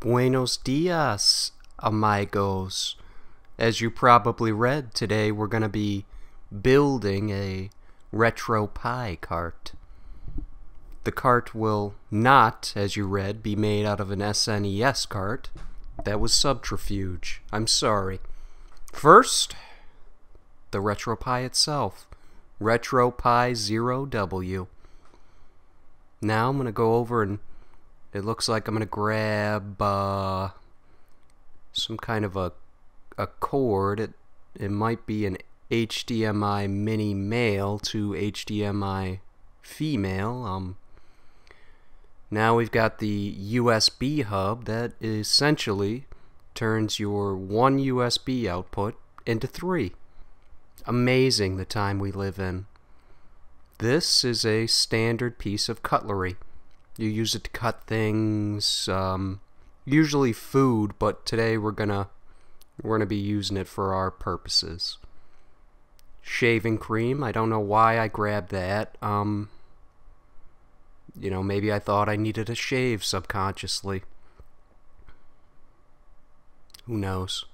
Buenos dias, amigos. As you probably read, today we're going to be building a RetroPie cart. The cart will not, as you read, be made out of an SNES cart. That was subterfuge. I'm sorry. First, the RetroPie itself. RetroPie Zero W. Now I'm going to go over and it looks like I'm going to grab some kind of a cord. It might be an HDMI mini male to HDMI female. Now we've got the USB hub that essentially turns your one USB output into three. Amazing the time we live in. This is a standard piece of cutlery. You use it to cut things, usually food, but today we're gonna be using it for our purposes. Shaving cream, I don't know why I grabbed that. You know, maybe I thought I needed a shave subconsciously. Who knows?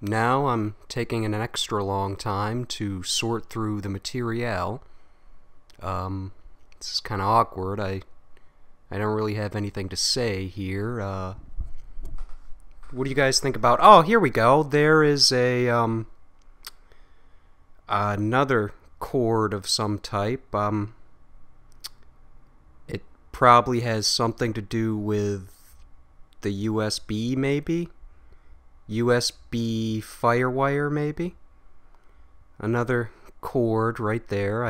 Now I'm taking an extra long time to sort through the material. This is kind of awkward. I don't really have anything to say here. What do you guys think about? Oh, here we go. There is a another cord of some type. It probably has something to do with the USB, maybe. USB firewire, maybe. Another cord right there.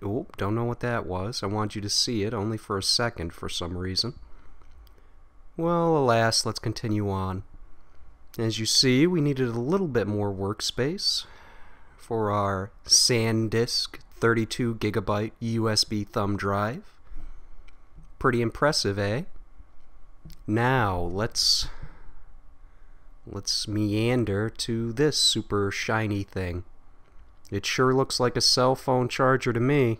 Oh, don't know what that was. I want you to see it only for a second for some reason. Well, alas, let's continue on. As you see, we needed a little bit more workspace for our SanDisk 32GB USB thumb drive. Pretty impressive, eh? Now, let's meander to this super shiny thing. It sure looks like a cell phone charger to me.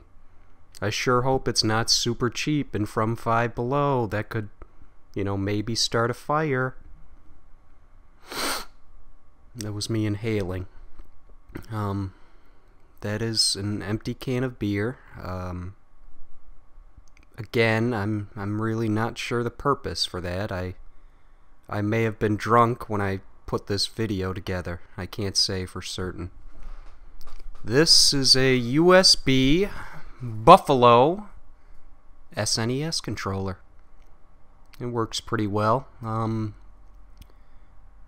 I sure hope it's not super cheap and from Five Below. That could, you know, maybe start a fire. That was me inhaling. That is an empty can of beer. Again, I'm really not sure the purpose for that. I may have been drunk when I put this video together. I can't say for certain. This is a USB Buffalo SNES controller. It works pretty well.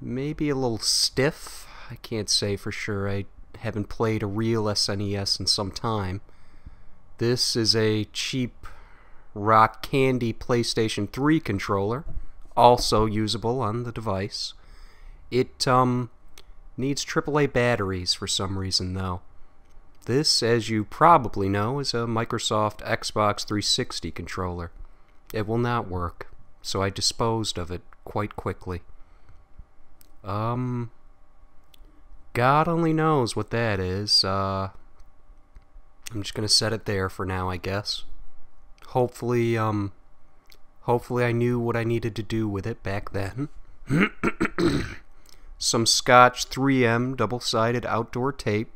Maybe a little stiff. I can't say for sure. I haven't played a real SNES in some time. This is a cheap rock candy PlayStation 3 controller, also usable on the device. It needs AAA batteries for some reason, though. This, as you probably know, is a Microsoft Xbox 360 controller. It will not work, so I disposed of it quite quickly. God only knows what that is. I'm just gonna set it there for now, I guess. Hopefully I knew what I needed to do with it back then. Some Scotch 3M double-sided outdoor tape,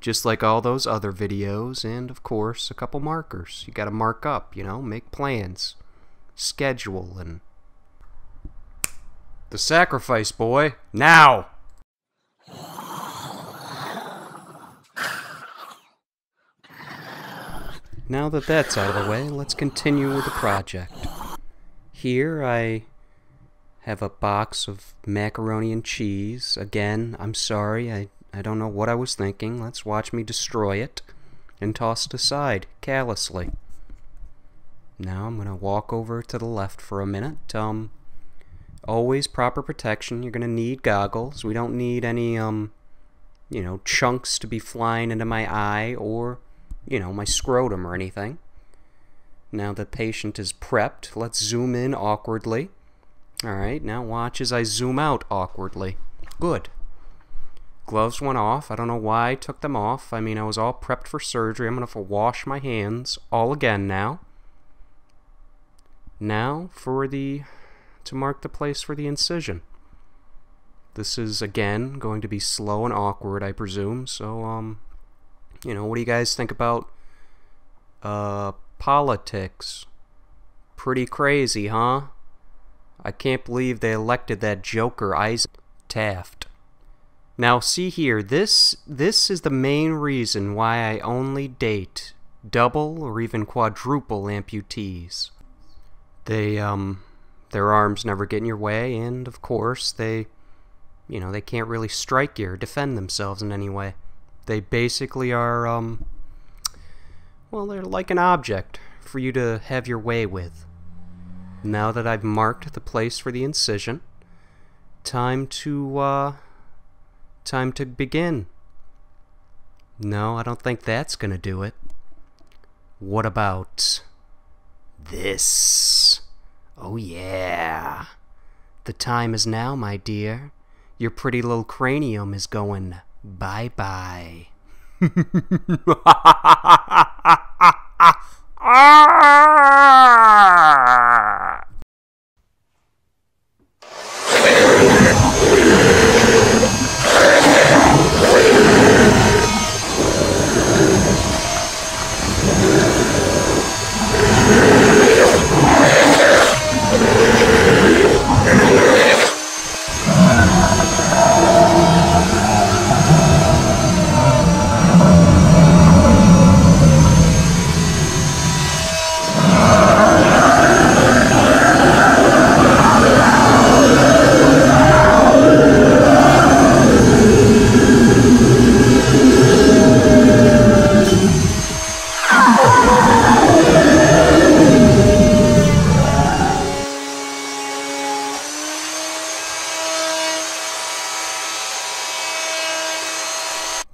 just like all those other videos, and of course a couple markers. You gotta mark up, you know, make plans, schedule, and the sacrifice boy now. Now that that's out of the way, let's continue with the project. Here I have a box of macaroni and cheese. Again, I'm sorry, I don't know what I was thinking. Let's watch me destroy it and toss it aside callously. Now I'm going to walk over to the left for a minute. Always proper protection. You're going to need goggles. We don't need any, you know, chunks to be flying into my eye or, you know, my scrotum or anything. Now the patient is prepped. Let's zoom in awkwardly. Alright, now watch as I zoom out awkwardly. Good. gloves went off. I don't know why I took them off. I mean, I was all prepped for surgery. I'm going to have to wash my hands all again now. Now for the... to mark the place for the incision. This is, again, going to be slow and awkward, I presume. So, you know, what do you guys think about politics? Pretty crazy, huh? I can't believe they elected that joker, Isaac Taft. Now, see here, this is the main reason why I only date double or even quadruple amputees. They, their arms never get in your way, and of course, they, you know, they can't really strike you or defend themselves in any way. They basically are, well, they're like an object for you to have your way with. Now that I've marked the place for the incision, time to begin. No, I don't think that's gonna do it. What about this? Oh yeah. The time is now, my dear. Your pretty little cranium is going bye-bye.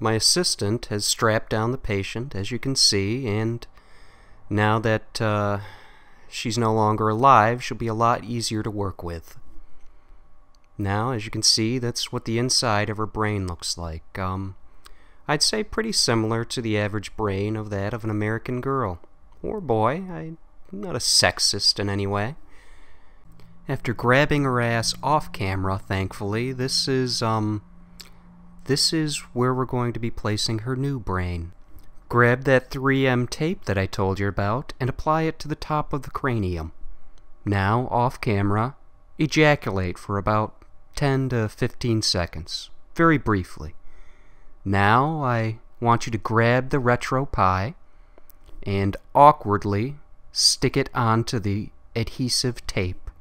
My assistant has strapped down the patient, as you can see, and now that she's no longer alive, she'll be a lot easier to work with. Now, as you can see, that's what the inside of her brain looks like. I'd say pretty similar to the average brain of that of an American girl. Or boy. I'm not a sexist in any way. After grabbing her ass off camera, thankfully, this is where we're going to be placing her new brain. Grab that 3M tape that I told you about and apply it to the top of the cranium. Now, off camera, ejaculate for about 10 to 15 seconds, very briefly. Now, I want you to grab the RetroPie and awkwardly stick it onto the adhesive tape.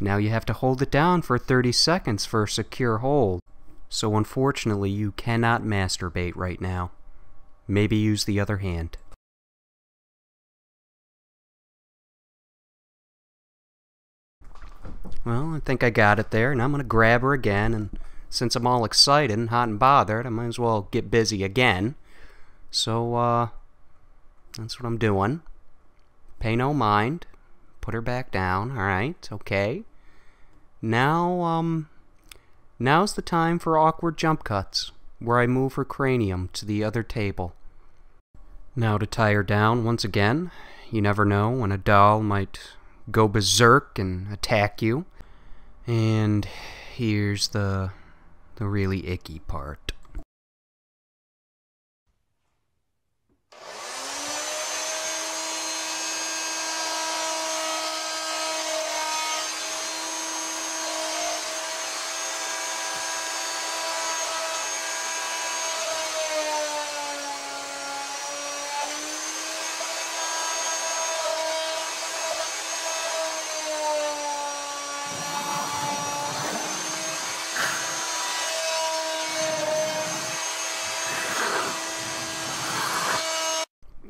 Now you have to hold it down for 30 seconds for a secure hold. So unfortunately, you cannot masturbate right now. Maybe use the other hand. Well, I think I got it there, and I'm going to grab her again, and since I'm all excited and hot and bothered, I might as well get busy again. So, that's what I'm doing. Pay no mind. Put her back down. Alright, okay. Now, now's the time for awkward jump cuts, where I move her cranium to the other table. Now to tie her down once again. You never know when a doll might go berserk and attack you. And here's the really icky part.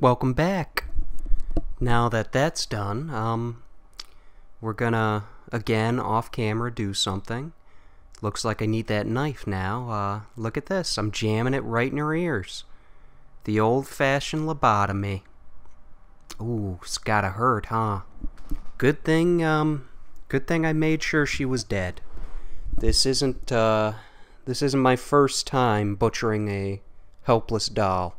Welcome back. Now that that's done, we're gonna, again, off camera, do something. Looks like I need that knife now. Look at this. I'm jamming it right in her ears. The old-fashioned lobotomy. Ooh, it's gotta hurt, huh? Good thing I made sure she was dead. This isn't, This isn't my first time butchering a helpless doll.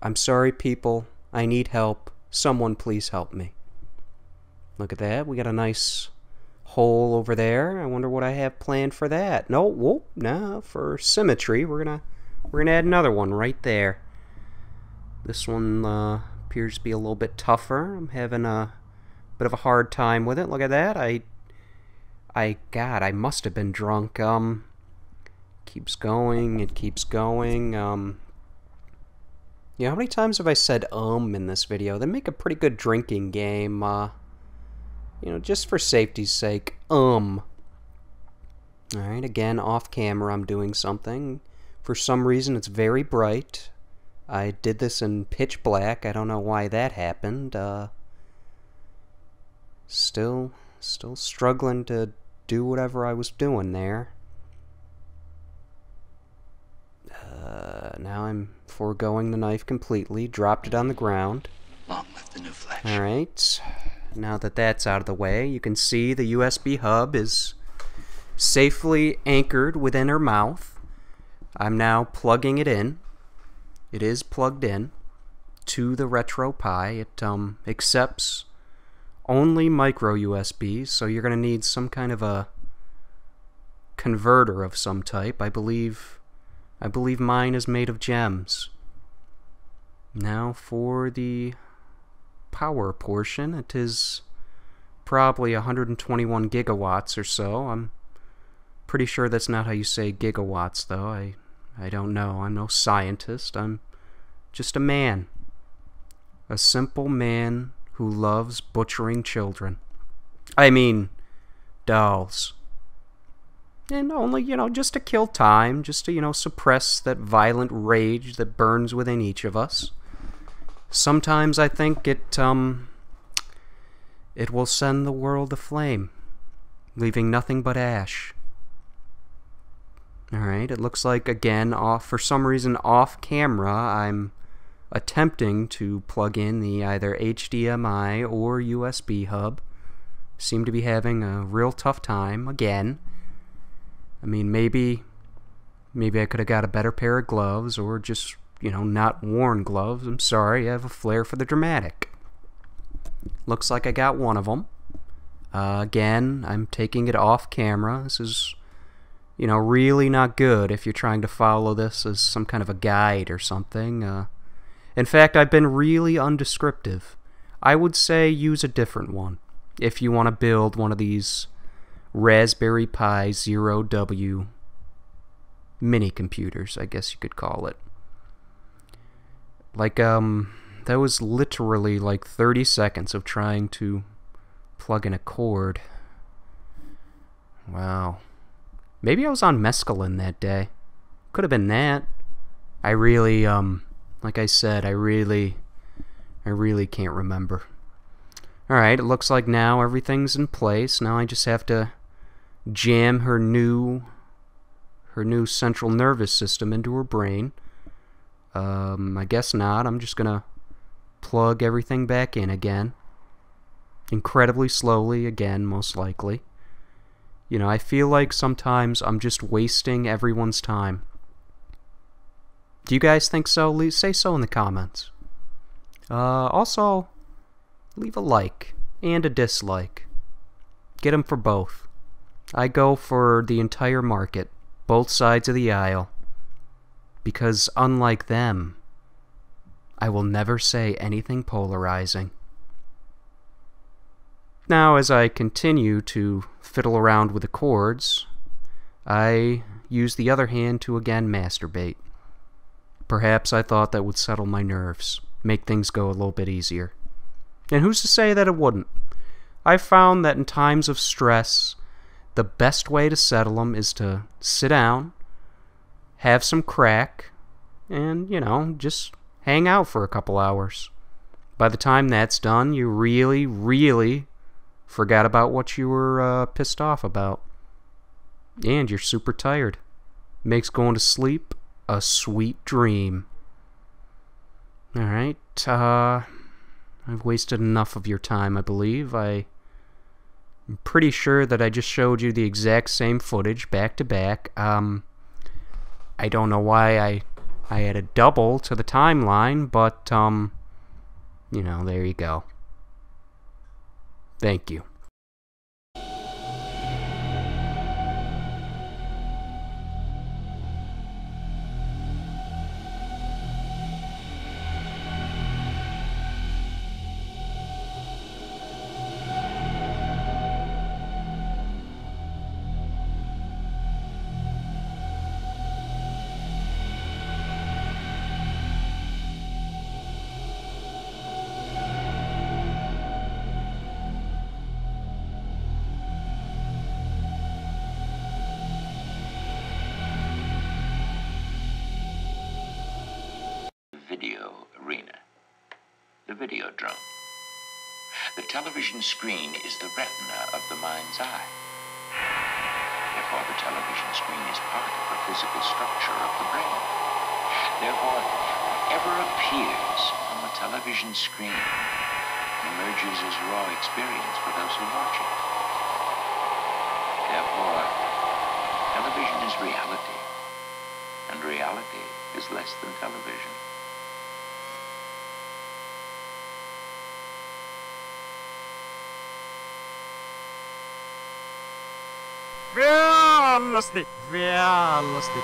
I'm sorry, people. I need help. Someone please help me. Look at that. We got a nice hole over there. I wonder what I have planned for that. No, whoop, nah, for symmetry, we're gonna add another one right there. This one appears to be a little bit tougher. I'm having a bit of a hard time with it. Look at that. God, I must have been drunk. Keeps going, it keeps going. Yeah, how many times have I said in this video? They make a pretty good drinking game. You know, just for safety's sake, Alright, again, off camera I'm doing something. For some reason it's very bright. I did this in pitch black. I don't know why that happened. Still struggling to do whatever I was doing there. Now I'm foregoing the knife completely. Dropped it on the ground. Long live the new flesh. Alright. Now that that's out of the way, you can see the USB hub is safely anchored within her mouth. I'm now plugging it in. It is plugged in to the RetroPie. It accepts only micro USBs, so you're going to need some kind of a converter of some type. I believe mine is made of gems. Now for the power portion, it is probably 121 gigawatts or so. I'm pretty sure that's not how you say gigawatts though. I don't know. I'm no scientist. I'm just a man. A simple man who loves butchering children. I mean, dolls. And only, you know, just to kill time, just to, you know, suppress that violent rage that burns within each of us. Sometimes I think it will send the world aflame, leaving nothing but ash. Alright, it looks like, again, for some reason off camera, I'm attempting to plug in the either HDMI or USB hub. Seem to be having a real tough time, again. I mean, maybe I could have got a better pair of gloves, or just, you know, not worn gloves. I'm sorry, I have a flair for the dramatic. Looks like I got one of them. Again, I'm taking it off camera. This is, you know, really not good if you're trying to follow this as some kind of a guide or something. In fact, I've been really undescriptive. I would say use a different one if you want to build one of these Raspberry Pi Zero W mini computers, I guess you could call it. Like, that was literally like 30 seconds of trying to plug in a cord. Wow. Maybe I was on mescaline that day. Could have been that. I really, like I said, I really can't remember. Alright, it looks like now everything's in place. Now I just have to jam her new central nervous system into her brain. I guess not. I'm just gonna plug everything back in again. Incredibly slowly again, most likely. You know, I feel like sometimes I'm just wasting everyone's time. Do you guys think so? Say so in the comments. Also, leave a like and a dislike. Get them for both. I go for the entire market, both sides of the aisle. Because unlike them, I will never say anything polarizing. Now, as I continue to fiddle around with the cords, I use the other hand to again masturbate. Perhaps I thought that would settle my nerves, make things go a little bit easier. And who's to say that it wouldn't? I've found that in times of stress, the best way to settle them is to sit down, have some crack, and, you know, just hang out for a couple hours. By the time that's done, you really, really forgot about what you were pissed off about. And you're super tired. Makes going to sleep a sweet dream. Alright, I've wasted enough of your time, I believe. I I'm pretty sure that I just showed you the exact same footage back to back. I don't know why I had a double to the timeline, but you know, there you go. Thank you. The video drum. The television screen is the retina of the mind's eye. Therefore, the television screen is part of the physical structure of the brain. Therefore, whatever appears on the television screen emerges as raw experience for those who watch it. Therefore, television is reality, and reality is less than television. Reality.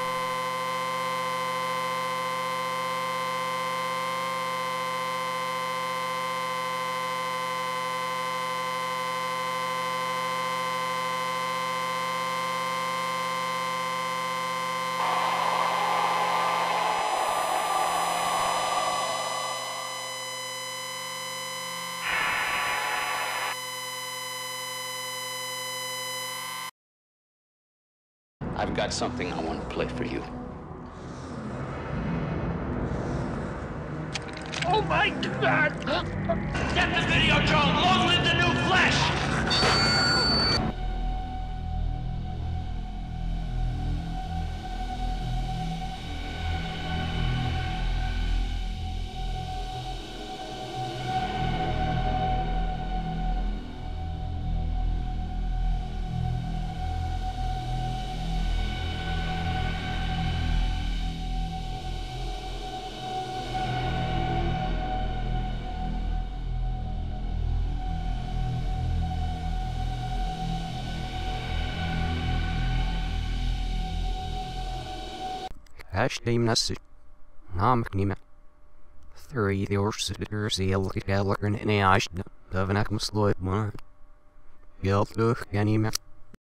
I've got something I want to play for you. Oh my God! Get the video drone! Long live the new flesh! HDMI. Namknima. 3 years the